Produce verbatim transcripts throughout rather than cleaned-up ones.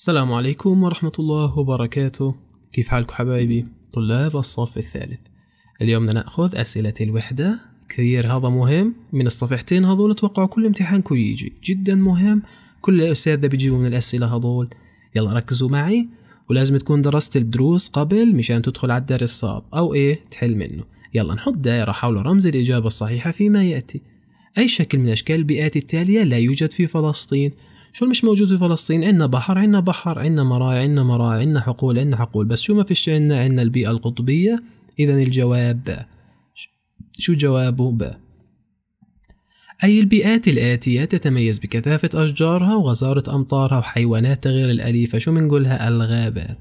السلام عليكم ورحمة الله وبركاته. كيف حالكم حبايبي طلاب الصف الثالث؟ اليوم بدنا ناخذ اسئلة الوحدة. كثير هذا مهم، من الصفحتين هذول اتوقع كل امتحانكم يجي، جدا مهم. كل الاساتذة بيجيبوا من الاسئلة هذول. يلا ركزوا معي، ولازم تكون درست الدروس قبل مشان تدخل على الدرس صعب او ايه تحل منه. يلا نحط دائرة حول رمز الإجابة الصحيحة فيما يأتي. أي شكل من أشكال البيئات التالية لا يوجد في فلسطين؟ شو مش موجود في فلسطين؟ عندنا بحر، عندنا بحر، عندنا مراعي، عندنا مراعي، عندنا حقول، عندنا حقول، بس شو ما فيش عندنا؟ عندنا البيئة القطبية. إذا الجواب ب. شو جوابه ب؟ أي البيئات الآتية تتميز بكثافة أشجارها وغزارة أمطارها وحيواناتها غير الأليفة؟ شو بنقولها؟ الغابات.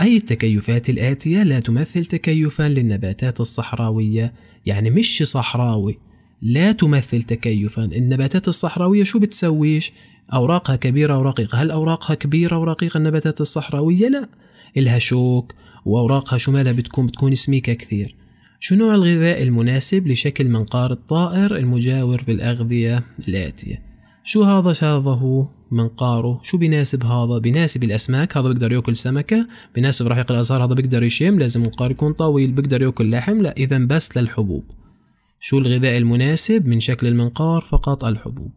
أي التكيفات الآتية لا تمثل تكيفا للنباتات الصحراوية؟ يعني مش صحراوي، لا تمثل تكيفا. النباتات الصحراوية شو بتسويش؟ أوراقها كبيرة ورقيقة. هل أوراقها كبيرة ورقيقة النباتات الصحراوية؟ لا، إلها شوك، وأوراقها شو مالها؟ بتكون بتكون سميكة كثير. شو نوع الغذاء المناسب لشكل منقار الطائر المجاور بالأغذية الآتية؟ شو هذا؟ هذا هو منقاره. شو بيناسب هذا؟ بيناسب الاسماك، هذا بيقدر ياكل سمكه. بيناسب رحيق الازهار، هذا بيقدر يشم، لازم منقار يكون طويل. بيقدر ياكل لحم، لا. اذا بس للحبوب. شو الغذاء المناسب من شكل المنقار؟ فقط الحبوب.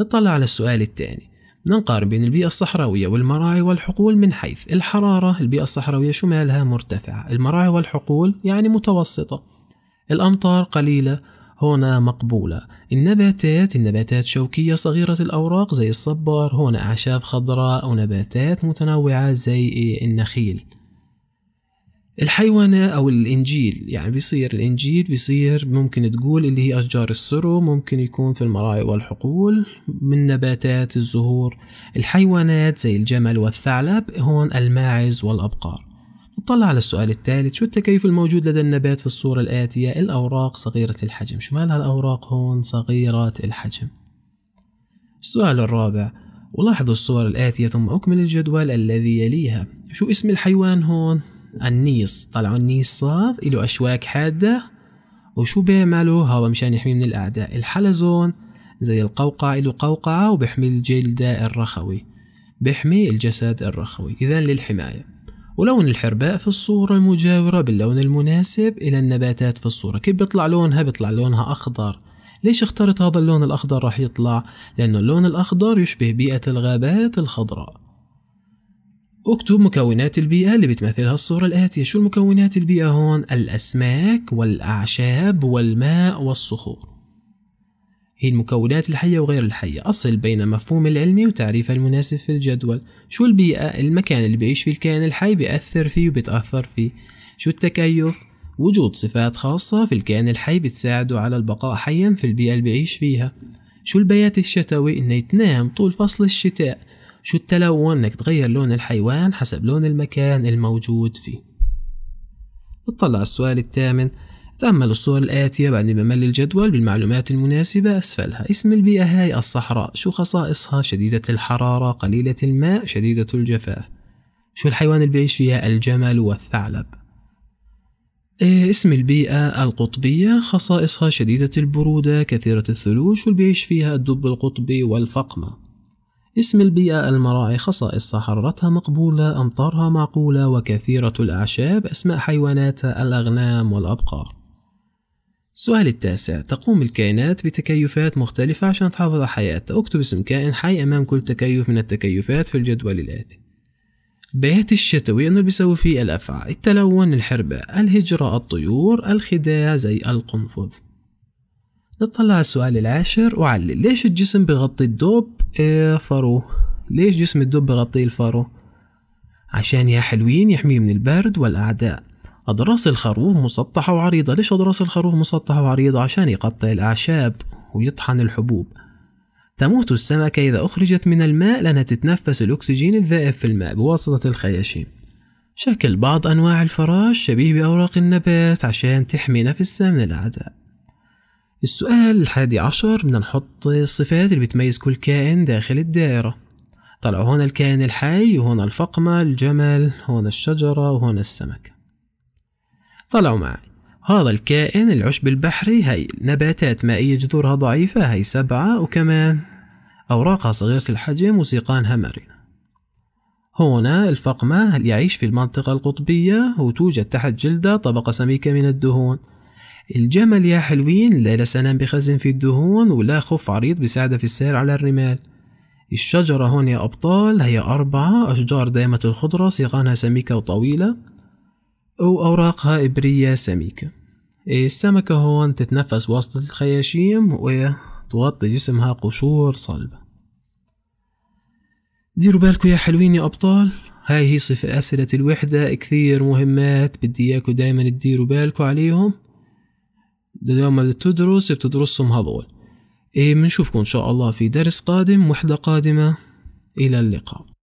نطلع على السؤال الثاني، نقارن بين البيئه الصحراويه والمراعي والحقول من حيث الحراره. البيئه الصحراويه شو مالها؟ مرتفعه. المراعي والحقول يعني متوسطه. الامطار قليله، هنا مقبولة. النباتات، النباتات شوكية صغيرة الأوراق زي الصبار، هنا أعشاب خضراء ونباتات متنوعة زي النخيل. الحيوانة أو الإنجيل، يعني بيصير الإنجيل بيصير ممكن تقول اللي هي أشجار السرو، ممكن يكون في المراعي والحقول. من نباتات الزهور، الحيوانات زي الجمل والثعلب، هون الماعز والأبقار. نطلع على السؤال الثالث، شو التكيف الموجود لدى النبات في الصورة الآتية؟ الأوراق صغيرة الحجم. شو مالها الأوراق هون؟ صغيرة الحجم. السؤال الرابع، ولاحظوا الصور الآتية ثم أكمل الجدول الذي يليها. شو اسم الحيوان هون؟ النيص. طلعوا النيص صاد له أشواك حادة، وشو بيعملوا؟ هذا مشان يحميه من الأعداء. الحلزون زي القوقعة، له قوقعة وبيحمي الجلد الرخوي، بيحمي الجسد الرخوي، إذا للحماية. ولون الحرباء في الصورة المجاورة باللون المناسب إلى النباتات في الصورة، كيف بيطلع لونها؟ بيطلع لونها أخضر. ليش اخترت هذا اللون الأخضر؟ راح يطلع لأنه اللون الأخضر يشبه بيئة الغابات الخضراء. اكتب مكونات البيئة اللي بتمثلها الصورة الآتية. شو المكونات البيئة هون؟ الأسماك والأعشاب والماء والصخور، هي المكونات الحية وغير الحية. أصل بين مفهوم العلمي وتعريفها المناسب في الجدول. شو البيئة؟ المكان اللي بيعيش فيه الكائن الحي، بيأثر فيه وبتأثر فيه. شو التكيف؟ وجود صفات خاصة في الكائن الحي بتساعده على البقاء حيا في البيئة اللي بيعيش فيها. شو البيات الشتوي؟ إنه يتنام طول فصل الشتاء. شو التلون؟ إنك تغير لون الحيوان حسب لون المكان الموجود فيه. نطلع السؤال الثامن، تأمل الصور الآتية بعد ما ملي الجدول بالمعلومات المناسبة أسفلها. اسم البيئة هاي الصحراء، شو خصائصها؟ شديدة الحرارة، قليلة الماء، شديدة الجفاف. شو الحيوان اللي بيعيش فيها؟ الجمل والثعلب. إيه اسم البيئة القطبية؟ خصائصها شديدة البرودة، كثيرة الثلوج، شو اللي بيعيش فيها؟ الدب القطبي والفقمة. اسم البيئة المراعي، خصائصها حرارتها مقبولة، أمطارها معقولة، وكثيرة الأعشاب. أسماء حيواناتها الأغنام والأبقار. السؤال التاسع، تقوم الكائنات بتكيفات مختلفة عشان تحافظ على حياتها. اكتب اسم كائن حي أمام كل تكيف من التكيفات في الجدول الآتي. البيات الشتوي إنه بيسوي فيه الأفعى، التلون، الحرباء، الهجرة، الطيور، الخداع زي القنفذ. نطلع على السؤال العاشر، وعلل ليش الجسم بغطي الدب إيه فروه؟ ليش جسم الدب بغطي الفرو؟ عشان يا حلوين يحميه من البرد والأعداء. أضراس الخروف مسطحة وعريضة، ليش أضراس الخروف مسطحة وعريضة؟ عشان يقطع الأعشاب ويطحن الحبوب. تموت السمكة إذا أخرجت من الماء لأنها تتنفس الأكسجين الذائب في الماء بواسطة الخياشيم. شكل بعض أنواع الفراش شبيه بأوراق النبات عشان تحمي نفسها من الأعداء. السؤال الحادي عشر، بدنا نحط الصفات اللي بتميز كل كائن داخل الدائرة. طلعوا هون الكائن الحي، وهون الفقمة، الجمل، هون الشجرة، وهون السمكة. طلعوا معي هذا الكائن العشب البحري، هاي نباتات مائية جذورها ضعيفة، هاي سبعة، وكمان أوراقها صغيرة الحجم وسيقانها مرنة. هنا الفقمة يعيش في المنطقة القطبية وتوجد تحت جلده طبقة سميكة من الدهون. الجمل يا حلوين لا سلام بخزن في الدهون ولا خوف عريض بساعده في السير على الرمال. الشجرة هون يا أبطال هي أربعة أشجار دائمة الخضرة، سيغانها سميكة وطويلة وأوراقها إبرية سميكة. السمكة هون تتنفس وسط الخياشيم وتغطي جسمها قشور صلبة. ديروا بالكم يا حلوين يا أبطال، هاي هي صفة أسئلة الوحدة، كثير مهمات بدي إياكم دايما تديروا بالكم عليهم، دايما بتدرس بتدرسهم هذول. إيه بنشوفكم إن شاء الله في درس قادم، وحدة قادمة، إلى اللقاء.